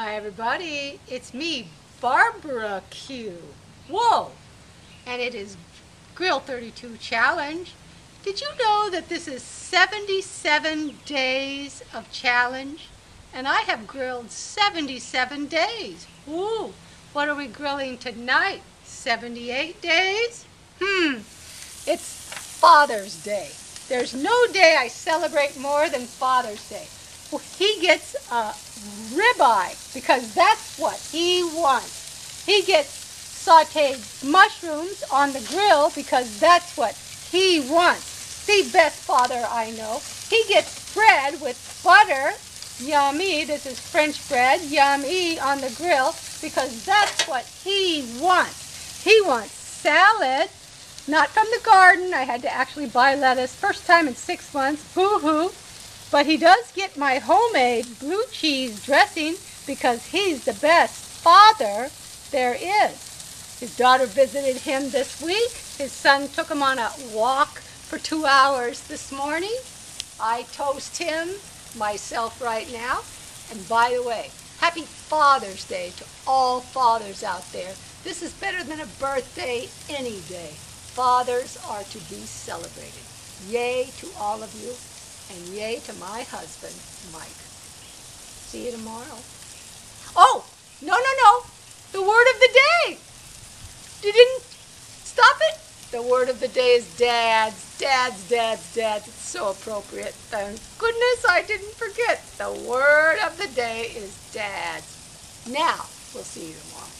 Hi everybody, it's me, Barbara Q. Whoa! And it is Grill 32 Challenge. Did you know that this is 77 days of challenge? And I have grilled 77 days. Ooh, what are we grilling tonight? 78 days? It's Father's Day. There's no day I celebrate more than Father's Day. Well, he gets a ribeye because that's what he wants. He gets sauteed mushrooms on the grill because that's what he wants. The best father I know. He gets bread with butter, yummy, this is French bread, yummy, on the grill because that's what he wants. He wants salad, not from the garden. I had to actually buy lettuce, first time in 6 months, boo-hoo. But he does get my homemade blue cheese dressing because he's the best father there is. His daughter visited him this week. His son took him on a walk for 2 hours this morning. I toast him, myself right now. And by the way, happy Father's Day to all fathers out there. This is better than a birthday any day. Fathers are to be celebrated. Yay to all of you. And yay to my husband, Mike. See you tomorrow. Oh, no. The word of the day. You didn't stop it? The word of the day is dads. It's so appropriate. Thank goodness I didn't forget. The word of the day is dads. Now, we'll see you tomorrow.